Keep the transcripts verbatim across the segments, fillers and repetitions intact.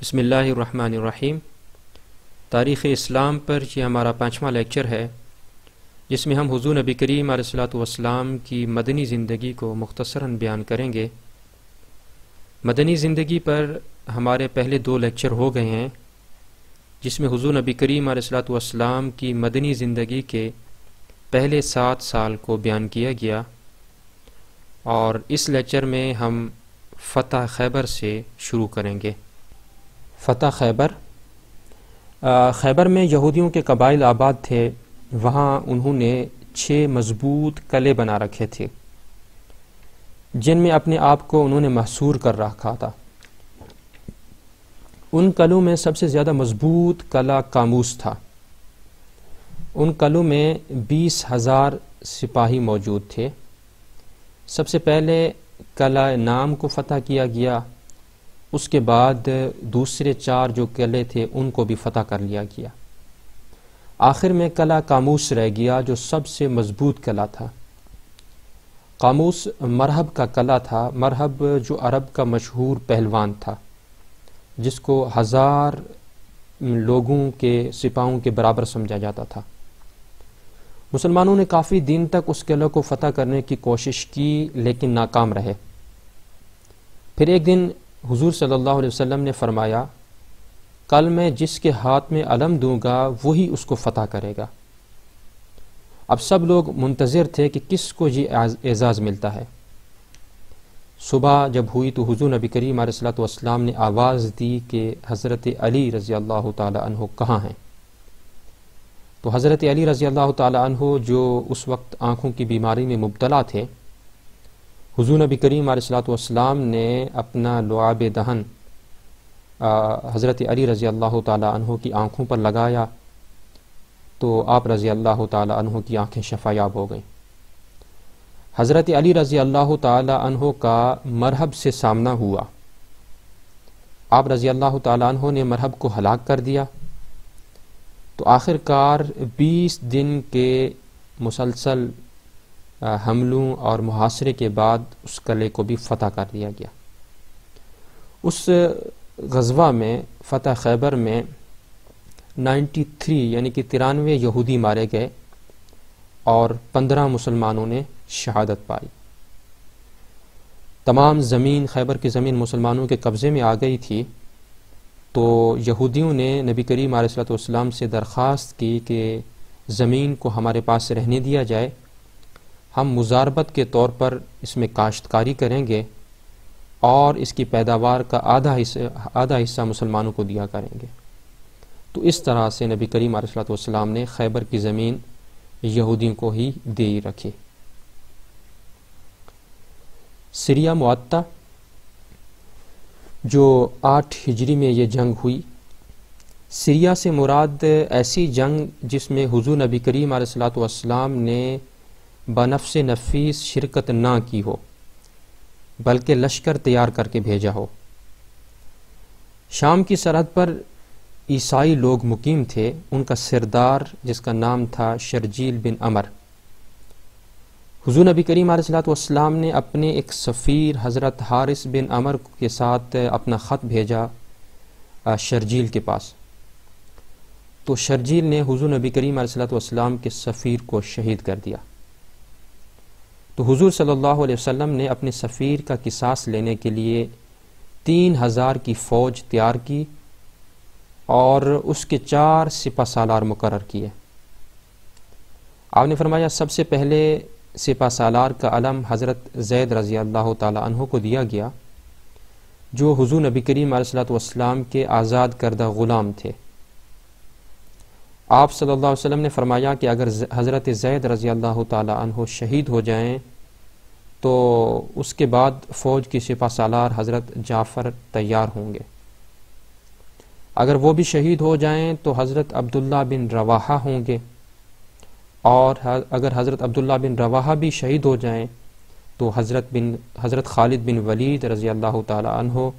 बिस्मिल्लाहिर्रहमानिर्रहीम। तारीख़ इस्लाम पर यह हमारा पाँचवा लेक्चर है जिसमें हम हुजूर नबी क़रीम अलैहिस्सलाल्लाहु वसलाम की मदनी ज़िंदगी को मुख्तसरन बयान करेंगे। मदनी ज़िंदगी पर हमारे पहले दो लेक्चर हो गए हैं जिसमें हुजूर नबी क़रीम अलैहिस्सलातु वस्सलाम की मदनी ज़िंदगी के पहले सात साल को बयान किया गया और इस लेक्चर में हम फ़तेह खैबर से शुरू करेंगे। फ़तेह खैबर खैबर में यहूदियों के कबाइल आबाद थे। वहाँ उन्होंने छः मजबूत किले बना रखे थे जिनमें अपने आप को उन्होंने महसूर कर रखा था। उन कलों में सबसे ज़्यादा मजबूत कला कामूस था। उन कलों में बीस हज़ार सिपाही मौजूद थे। सबसे पहले कला नाम को फ़तह किया गया, उसके बाद दूसरे चार जो किले थे उनको भी फ़तह कर लिया गया। आखिर में कला कामूस रह गया जो सबसे मजबूत कला था। कामूस मरहब का कला था। मरहब जो अरब का मशहूर पहलवान था जिसको हज़ार लोगों के सिपाहों के बराबर समझा जाता था। मुसलमानों ने काफ़ी दिन तक उस किले को फ़तह करने की कोशिश की लेकिन नाकाम रहे। फिर एक दिन हुजूर सल्लल्लाहु अलैहि वसल्लम ने फरमाया, कल मैं जिसके हाथ में अलम दूंगा वही उसको फ़तह करेगा। अब सब लोग मुंतज़िर थे कि किसको ये एजाज़ मिलता है। सुबह जब हुई तो हुजूर नबी करीम अलैहिस्सलातु वस्सलाम ने आवाज़ दी कि हज़रत अली रज़ियल्लाहु ताला अन्हो कहाँ हैं। तो हज़रत अली रज़ियल्लाहु ताला अन्हो जो उस वक्त आँखों की बीमारी में मुब्तला थे, हुजूर नबी करीम अलैहिस्सलातु वस्सलाम ने अपना लुआब दहन हज़रत अली रज़ियल्लाहु ताला अन्हो की आँखों पर लगाया तो आप रज़ियल्लाहु ताला अन्हो की आँखें शफ़ायाब हो गईं। हज़रत अली रज़ी अल्लाह ताला अन्हो का मरहब से सामना हुआ। आप रज़ी अल्लाह ताला अन्हो ने मरहब को हलाक कर दिया। तो आखिरकार बीस दिन के मुसलसल हमलों और मुहासरे के बाद उस किले को भी फ़तह कर दिया गया। उस ग़ज़वा में फ़तेह खैबर में तिरानवे यानी कि तिरानवे यहूदी मारे गए और पंद्रह मुसलमानों ने शहादत पाई। तमाम ज़मीन, खैबर की ज़मीन मुसलमानों के कब्ज़े में आ गई थी। तो यहूदियों ने नबी करीम अलैहिस्सलातु वस्सलाम से दरख्वास्त की कि ज़मीन को हमारे पास रहने दिया जाए, हम मुजारबत के तौर पर इसमें काश्तकारी करेंगे और इसकी पैदावार का आधा हिस्सा आधा हिस्सा मुसलमानों को दिया करेंगे। तो इस तरह से नबी करीम अलैहिस्सलातु वस्सलाम ने खैबर की ज़मीन यहूदियों को ही दे रखी। सीरिया मुआता जो आठ हिजरी में ये जंग हुई, सीरिया से मुराद ऐसी जंग जिसमें हुजूर नबी करीम अलैहिस्सलातु वस्सलाम ने बनफ्स नफीस शिरकत ना की हो बल्कि लश्कर तैयार करके भेजा हो। शाम की सरहद पर ईसाई लोग मुकीम थे। उनका सिरदार जिसका नाम था शर्जील बिन अमर, हुजूर नबी करीम अलैहिस्सलातु वस्सलाम ने अपने एक सफ़ीर हज़रत हारिस बिन अमर के साथ अपना ख़त भेजा शर्जील के पास। तो शर्जील ने हुजूर नबी करीम अलैहिस्सलातु वस्सलाम के सफ़ीर को शहीद कर दिया। तो हुजूर सल्लल्लाहु अलैहि वसल्लम ने अपने सफ़ीर का किसास लेने के लिए तीन हज़ार की फ़ौज तैयार की और उसके चार सिपा सालार मुकर्रर किए। आपने फरमाया, सबसे पहले सिपा सालार का अलम हज़रत जैद रज़ी अल्लाह ताला अन्हो को दिया गया जो हुजूर नबी करीम अलैहिस्सलातु वस्सलाम के आज़ाद करदा ग़ुलाम थे। आप सल्लल्लाहु अलैहि वसल्लम ने फरमाया कि अगर हज़रत जैद रज़ी अल्लाह ताला अन्हो शहीद हो जाएं तो उसके बाद फ़ौज की सिपा सालार हज़रत जाफर तैयार होंगे। अगर वो भी शहीद हो जाएं तो हज़रत अब्दुल्लाह बिन रवाहा होंगे और अगर हज़रत अब्दुल्लाह बिन रवाहा भी शहीद हो जाएं तो हज़रत बिन हज़रत ख़ालिद बिन वलीद रज़ी अल्लाह ताला अन्हो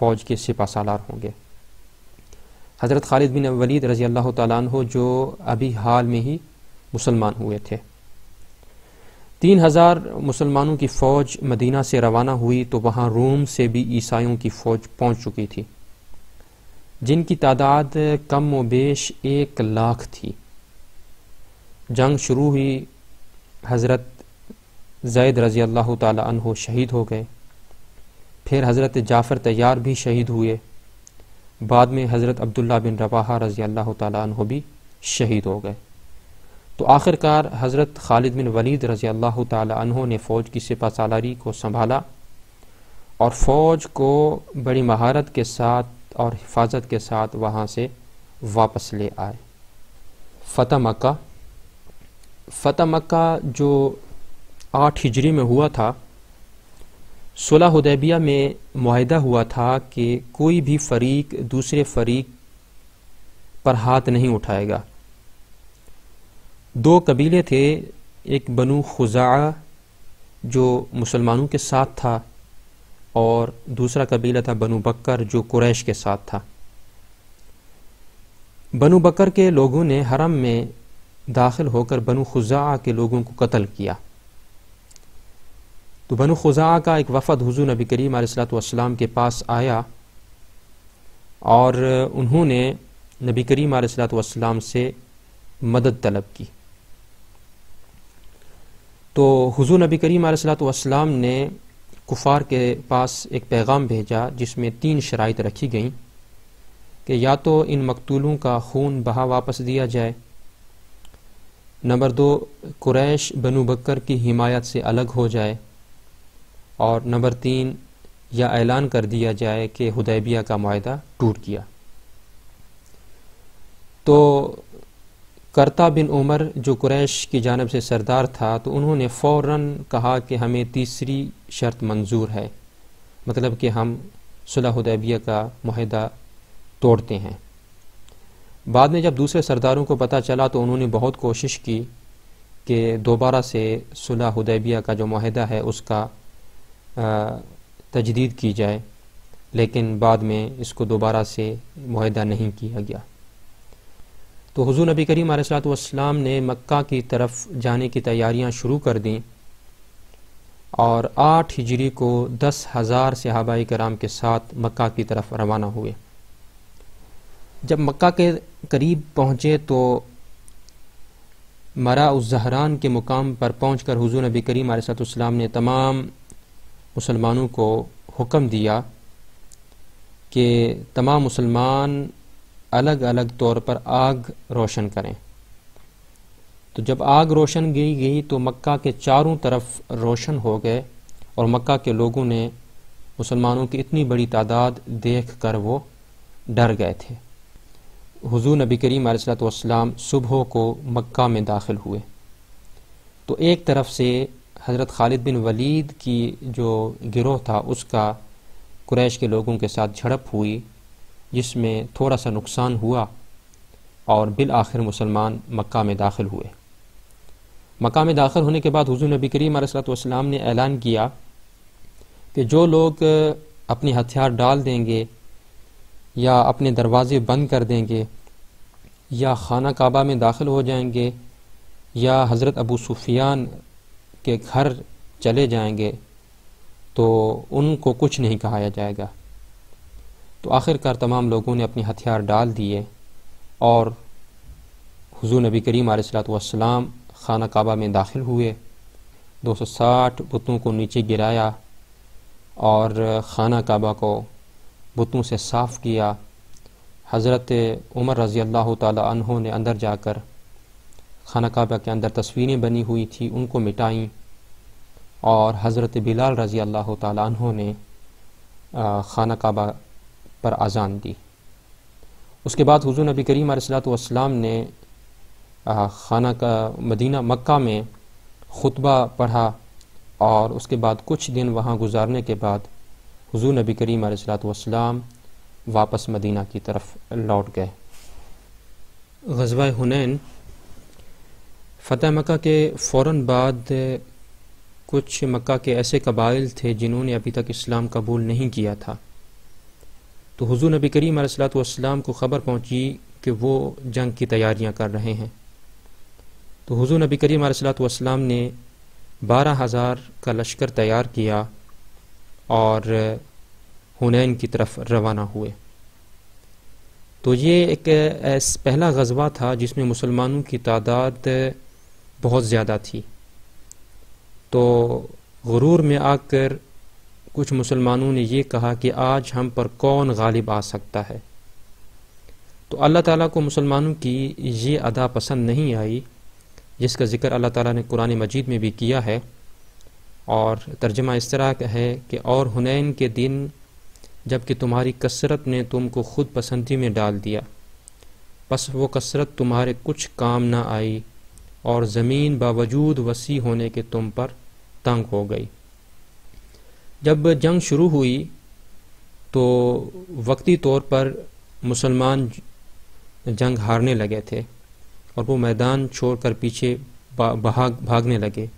फ़ौज के सिपा सालार होंगे। हज़रत ख़ालिद बिन वलीद रज़ी अल्लाह ताला अन्हो जो अभी हाल में ही मुसलमान हुए थे। तीन हज़ार मुसलमानों की फ़ौज मदीना से रवाना हुई तो वहाँ रोम से भी ईसाइयों की फ़ौज पहुँच चुकी थी। जिनकी तादाद कम व बेश एक लाख थी। जंग शुरू हुई, हज़रत जैद रज़ियल्लाहु ताला अन्हो शहीद हो गए, फिर हज़रत जाफर तैयार भी शहीद हुए, बाद में हज़रत अब्दुल्लाह बिन रवाहा रज़ियल्लाहु ताला अन्हो भी शहीद हो गए। तो आखिरकार हज़रत ख़ालिद बिन वलीद रज़ियल्लाहु ताला अन्हो ने फ़ौज की सिपाहसालारी को संभाला और फ़ौज को बड़ी महारत के साथ और हिफाजत के साथ वहाँ से वापस ले आए। फ़त मक्का फ़तेह मक्का जो आठ हिजरी में हुआ था, सुलह हुदैबिया में मुआहदा हुआ था कि कोई भी फ़रीक दूसरे फ़रीक पर हाथ नहीं उठाएगा। दो कबीले थे, एक बनू खुजा जो मुसलमानों के साथ था और दूसरा कबीला था बनू बकर जो कुरैश के साथ था। बनू बकर के लोगों ने हरम में दाखिल होकर बनू खुजा के लोगों को कत्ल किया। तो बनू खुजा का एक वफद हुजूर नबी क़रीम अलैहिस्सलाल्लाहु वसलाम के पास आया और उन्होंने नबी क़रीम अलैहिस्सलाल्लाहु वसलाम से मदद तलब की। तो हुजूर नबी क़रीम अलैहिस्सलाल्लाहु वसलाम ने कुफार के पास एक पैगाम भेजा जिसमें तीन शराइत रखी गईं कि या तो इन मकतूलों का खून बहा वापस दिया जाए, नंबर दो कुरैश बनू बकर की हिमायत से अलग हो जाए, और नंबर तीन यह ऐलान कर दिया जाए कि हुदैबिया का मुआहदा टूट गया। तो करता बिन उमर जो कुरैश की जानिब से सरदार था, तो उन्होंने फ़ौरन कहा कि हमें तीसरी शर्त मंजूर है, मतलब कि हम सुलह हुदैबिया का मुआहदा तोड़ते हैं। बाद में जब दूसरे सरदारों को पता चला तो उन्होंने बहुत कोशिश की कि दोबारा से सुलह हुदैबिया का जो मुआहदा है उसका तजदीद की जाए, लेकिन बाद में इसको दोबारा से मुआहदा नहीं किया गया। तो हुजूर नबी करीम अलैहिस्सलातु वस्सलाम ने मक्का की तरफ जाने की तैयारियां शुरू कर दी और आठ हिजरी को दस हज़ार सहाबाए कराम के साथ मक्का की तरफ रवाना हुए। जब मक्का के करीब पहुँचे तो मरा उस जहरान के मुकाम पर पहुँचकर हुजूर नबी करीम अलैहिस्सलातु वस्सलाम ने तमाम मुसलमानों को हुक्म दिया कि तमाम मुसलमान अलग अलग तौर पर आग रोशन करें। तो जब आग रोशन की गई तो मक्का के चारों तरफ रोशन हो गए और मक्का के लोगों ने मुसलमानों की इतनी बड़ी तादाद देख कर वो डर गए थे। हुजूर नबी करीम अलैहिस्सलातु वस्सलाम सुबह को मक्का में दाखिल हुए। तो एक तरफ से हज़रत ख़ालिद बिन वलीद की जो गिरोह था उसका कुरैश के लोगों के साथ झड़प हुई जिसमें थोड़ा सा नुकसान हुआ और बिल आखिर मुसलमान मक्का में दाखिल हुए। मक्का में दाखिल होने के बाद हुजूर नबी करीम अलैहिस्सलातु वस्सलाम ने ऐलान किया कि जो लोग अपने हथियार डाल देंगे या अपने दरवाज़े बंद कर देंगे या खाना काबा में दाखिल हो जाएंगे या हज़रत अबू सुफियान के घर चले जाएंगे तो उनको कुछ नहीं कहाया जाएगा। तो आखिरकार तमाम लोगों ने अपने हथियार डाल दिए और हुजूर नबी करीम अलैहिस्सलातु वस्सलाम खाना काबा में दाखिल हुए। दो सौ साठ बुतों को नीचे गिराया और खाना काबा को बुतों से साफ़ किया। हज़रत उमर रज़ियल्लाहु ताला अन्हो ने अंदर जाकर खाना काबा के अंदर तस्वीरें बनी हुई थी उनको मिटाईं और हज़रत बिलाल रज़ियल्लाहु ताला अन्हो ने खाना काबा पर आज़ान दी। उसके बाद हुजूर नबी करीम अलैहिस्सलातु वस्सलाम ने खाना का मदीना मक्का में खुतबा पढ़ा और उसके बाद कुछ दिन वहाँ गुजारने के बाद हुजूर नबी करीम अलैहिस्सलातु वस्सलाम वापस मदीना की तरफ लौट गए। ग़ज़वा हुनैन फ़तेह मक्का के फ़ौरन बाद कुछ मक्का के ऐसे कबाइल थे जिन्होंने अभी तक इस्लाम कबूल नहीं किया था। तो हुजूर नबी करीम अलैहिस्सलातु वस्सलाम को ख़बर पहुंची कि वो जंग की तैयारियां कर रहे हैं। तो हुजूर नबी करीम अलैहिस्सलातु वस्सलाम ने बारह हज़ार का लश्कर तैयार किया और हुनैन की तरफ रवाना हुए। तो ये एक पहला ग़ज़वा था जिसमें मुसलमानों की तादाद बहुत ज़्यादा थी। तो गुरूर में आकर कुछ मुसलमानों ने ये कहा कि आज हम पर कौन गालिब आ सकता है। तो अल्लाह ताला को मुसलमानों की ये अदा पसंद नहीं आई, जिसका ज़िक्र अल्लाह ताला ने कुरान मजीद में भी किया है। और तर्जमा इस तरह है कि और हुनैन के दिन जबकि तुम्हारी कसरत ने तुमको खुद पसंदी में डाल दिया, बस वो कसरत तुम्हारे कुछ काम ना आई और ज़मीन बावजूद वसी होने के तुम पर तंग हो गई। जब जंग शुरू हुई तो वक्ती तौर पर मुसलमान जंग हारने लगे थे और वो मैदान छोड़कर पीछे भाग भागने लगे।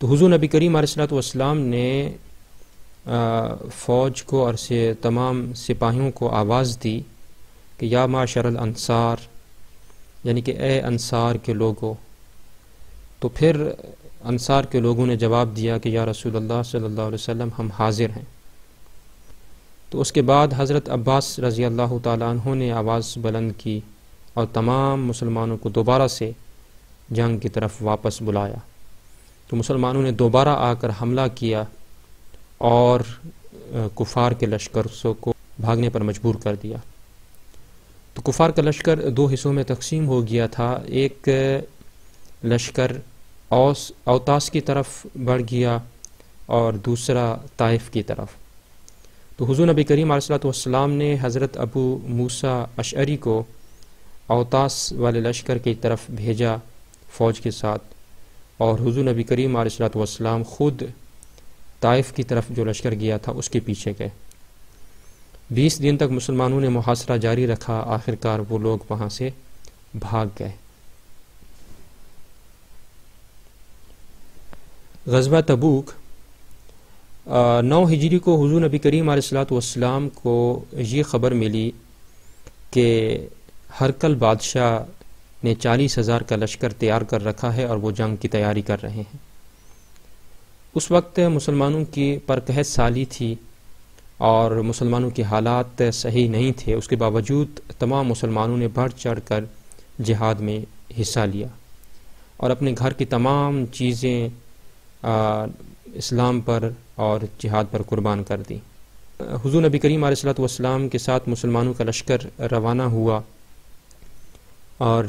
तो हुजूर नबी करीम अलैहिस्सलाल्लाहु वसलाम ने फ़ौज को और से तमाम सिपाहियों को आवाज़ दी कि या माशरल अंसार, यानी कि ए अंसार के लोगों। तो फिर अंसार के लोगों ने जवाब दिया कि या रसूल अल्लाह सल्लल्लाहु अलैहि वसल्लम, हम हाज़िर हैं। तो उसके बाद हज़रत अब्बास रज़ी अल्लाह ताला अन्हु ने आवाज़ बुलंद की और तमाम मुसलमानों को दोबारा से जंग की तरफ वापस बुलाया। तो मुसलमानों ने दोबारा आकर हमला किया और कुफार के लश्कर को भागने पर मजबूर कर दिया। तो कुफार का लश्कर दो हिस्सों में तकसीम हो गया था। एक लश्कर औस औतास की तरफ बढ़ गया और दूसरा ताइफ की तरफ। तो हुजूर नबी करीम अलैहिस्सलातु वस्सलाम ने हज़रत अबू मूसा अशअरी को औतास वाले लश्कर की तरफ भेजा फ़ौज के साथ, और हुजूर नबी करीम अलैहिस्सलातु वस्सलाम ख़ुद ताइफ की तरफ जो लश्कर गया था उसके पीछे गए। बीस दिन तक मुसलमानों ने मुहासरा जारी रखा। आखिरकार वो लोग वहाँ से भाग गए। ग़ज़वा तबूक नौ हिजरी को हुजूर नबी करीम अलैहिस्सलातु वस्सलाम को ये ख़बर मिली कि हरकल बादशाह ने चालीस हज़ार का लश्कर तैयार कर रखा है और वो जंग की तैयारी कर रहे हैं। उस वक्त मुसलमानों की पर कहत साली थी और मुसलमानों के हालात सही नहीं थे, उसके बावजूद तमाम मुसलमानों ने बढ़ चढ़ कर जिहाद में हिस्सा लिया और अपने घर की तमाम चीज़ें इस्लाम पर और जिहाद पर कुर्बान कर दी। हुजूर नबी करीम अलैहिस्सलातु वस्सलाम के साथ मुसलमानों का लश्कर रवाना हुआ और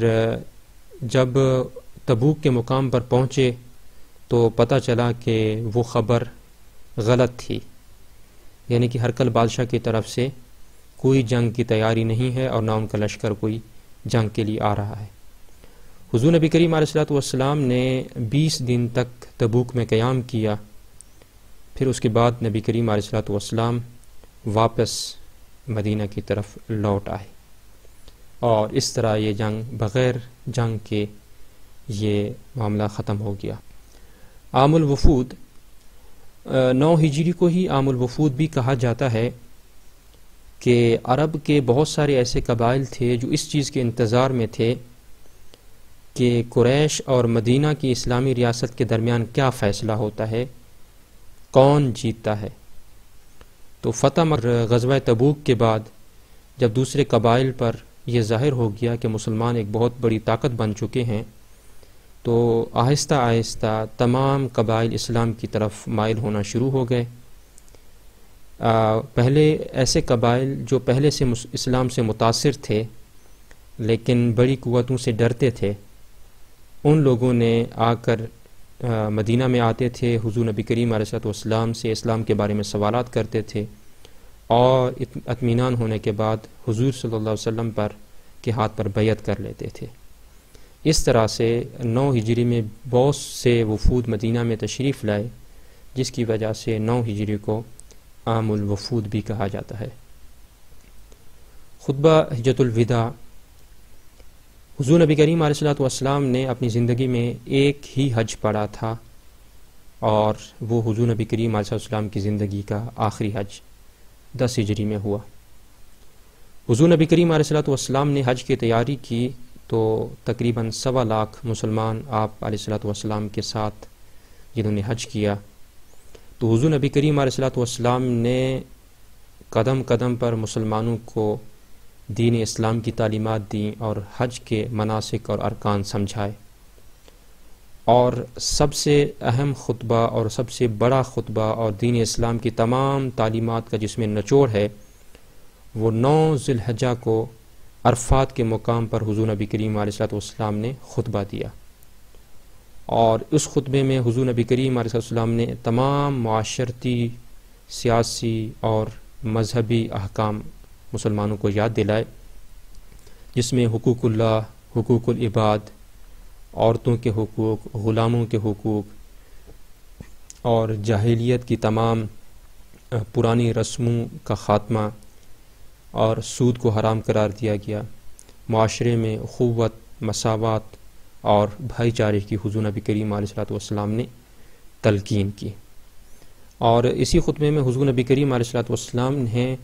जब तबूक के मुकाम पर पहुँचे तो पता चला कि वो ख़बर गलत थी, यानी कि हरकल बादशाह की तरफ से कोई जंग की तैयारी नहीं है और ना उनका लश्कर कोई जंग के लिए आ रहा है। हुजूर नबी करीम अलैहिस्सलातु वस्सलाम ने बीस दिन तक तबूक में क़याम किया। फिर उसके बाद नबी करीम अलैहिस्सलातु वस्सलाम वापस मदीना की तरफ लौट आए और इस तरह ये जंग बग़ैर जंग के ये मामला ख़त्म हो गया। आमुल वुफूद नौ हिजरी को ही आमुल वुफूद भी कहा जाता है कि अरब के बहुत सारे ऐसे कबाइल थे जो इस चीज़ के इंतज़ार में थे कि कुरैश और मदीना की इस्लामी रियासत के दरमियान क्या फ़ैसला होता है, कौन जीतता है। तो फ़तेह मक्का ग़ज़वा तबूक के बाद जब दूसरे कबाइल पर यह ज़ाहिर हो गया कि मुसलमान एक बहुत बड़ी ताकत बन चुके हैं, तो आहिस्ता आहिस्ता तमाम कबाइल इस्लाम की तरफ माइल होना शुरू हो गए। पहले ऐसे कबाइल जो पहले से इस्लाम से मुतासिर थे लेकिन बड़ी कुव्वतों से डरते थे, उन लोगों ने आकर आ, मदीना में आते थे, हुजूर नबी करीम अलैहिस्सलातु वस्सलाम से इस्लाम के बारे में सवालात करते थे और इत्मीनान होने के बाद हुजूर सल्लल्लाहु अलैहि वसल्लम पर के हाथ पर बैयत कर लेते थे। इस तरह से नौ हिजरी में बहुत से वफूद मदीना में तशरीफ़ लाए, जिसकी वजह से नौ हिजरी को आमुल वफूद भी कहा जाता है। खुतबा हिज्जतुल विदा हुजूर नबी करीम अलैहिस्सलातु वस्सलाम ने अपनी ज़िंदगी में एक ही हज पढ़ा था और वो हुजूर नबी करीम अलैहिस्सलातु वस्सलाम की ज़िंदगी का आखिरी हज दस हिजरी में हुआ। हुजूर नबी करीम अलैहिस्सलातु वस्सलाम ने हज की तैयारी की तो तकरीबन सवा लाख मुसलमान आप अलैहिस्सलातु वस्सलाम के साथ जिन्होंने हज किया। तो हुजूर नबी करीम अलैहिस्सलातु वस्सलाम ने कदम कदम पर मुसलमानों को दीन इस्लाम की तालीमात दी और हज के मनासिक और अरकान समझाए। और सबसे अहम खुतबा और सबसे बड़ा खुतबा और दीन इस्लाम की तमाम तालीमात का जिसमें निचोड़ है वो नौ ज़िलहजा को अरफात के मुकाम पर हुजूर नबी क़रीम अलैहिस्सलाम ने खुतबा दिया। और उस खुतबे में हुजूर नबी क़रीम अलैहिस्सलाम ने तमाम माशरती, सियासी और मजहबी अहकाम मुसलमानों को याद दिलाए, जिसमें हुकूकुल्लाह, हुकूकुल इबाद, औरतों के हुकूक, ग़ुलामों के हुकूक और जाहिलियत की तमाम पुरानी रस्मों का ख़ात्मा और सूद को हराम करार दिया गया। माशरे में खुव्वत, मसावात और भाईचारे की हुजूर नबी करीम अलैहिस्सलाम ने तलकीन की। और इसी खुतबे में हुजूर नबी करीम अलैहिस्सलाम ने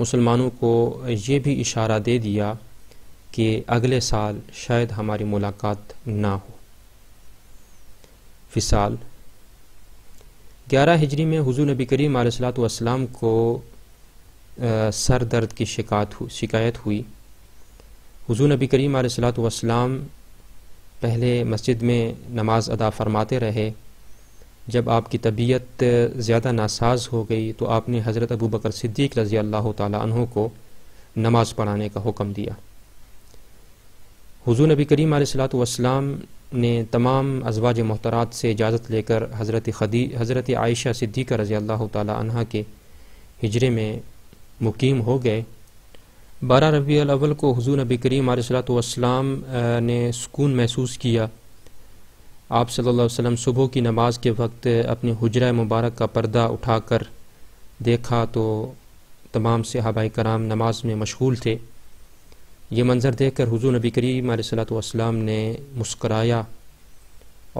मुसलमानों को ये भी इशारा दे दिया कि अगले साल शायद हमारी मुलाकात ना हो। फिसाल ग्यारह हिजरी में हुजूर नबी करीम अलैहिस्सलाम को सर दर्द की शिकायत हुई शिकायत हुई हुजूर नबी करीम अलैहिस्सलाम पहले मस्जिद में नमाज अदा फरमाते रहे। जब आपकी तबीयत ज़्यादा नासाज हो गई तो आपने हज़रत अबू बकर सिद्दीक़ रज़ियल्लाहु ताला अन्हु को नमाज़ पढ़ाने का हुक्म दिया। हुजूर नबी करीम अलैहिस्सलातु वस्सलाम ने तमाम अज़वाज मोहतरात से इजाज़त लेकर हज़रत खदी हज़रत आयशा सिद्दीक़ा रज़ियल्लाहु ताला अन्हा के हिजरे में मुकीम हो गए। बारह रबीउल अव्वल को हुजूर नबी करीम अलैहिस्सलातु वस्सलाम ने सुकून महसूस किया। आप सल्लल्लाहु अलैहि वसल्लम सुबह की नमाज के वक्त अपने हुजरा मुबारक का पर्दा उठाकर देखा तो तमाम सहाबाए कराम नमाज में मशगूल थे। ये मंज़र देखकर हुजूर नबी करीम अलैहिस्सलातु वस्सलाम ने मुस्कराया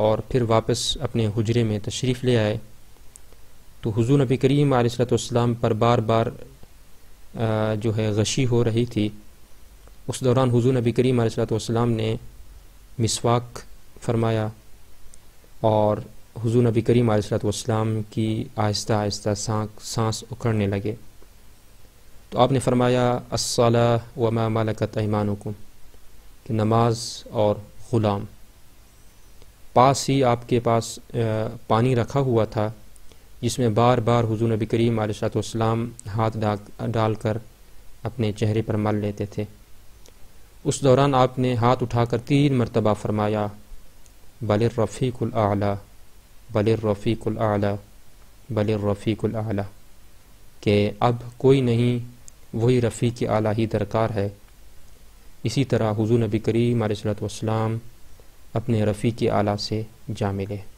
और फिर वापस अपने हुजरे में तशरीफ़ ले आए तो हुजूर नबी करीम अलैहिस्सलातु वस्सलाम पर बार बार जो है गशी हो रही थी। उस दौरान हुजूर नबी करीम अलैहिस्सलातु वस्सलाम ने मिसवाक फरमाया और हुजूर नबी करीम अलैहिस्सलाम की आहिस्ता आहिस्ता सांस उखड़ने लगे। तो आपने फरमाया अस्सला व मा मलकत ऐमानुकुम, कि नमाज और ग़ुलाम। पास ही आपके पास पानी रखा हुआ था जिसमें बार बार हुजूर नबी करीम अलैहिस्सलाम हाथ डालकर अपने चेहरे पर मल लेते थे। उस दौरान आपने हाथ उठाकर तीन मरतबा फरमाया बलिर रफ़ीक़ुल आला, बलिर रफ़ीक़ुल आला, बलिर रफ़ीक़ुल आला, के अब कोई नहीं, वही रफ़ीक़ आला ही दरकार है। इसी तरह हुजूर नबी करीम अलैहिस्सलाम अपने रफ़ीक़ आला से जा मिले।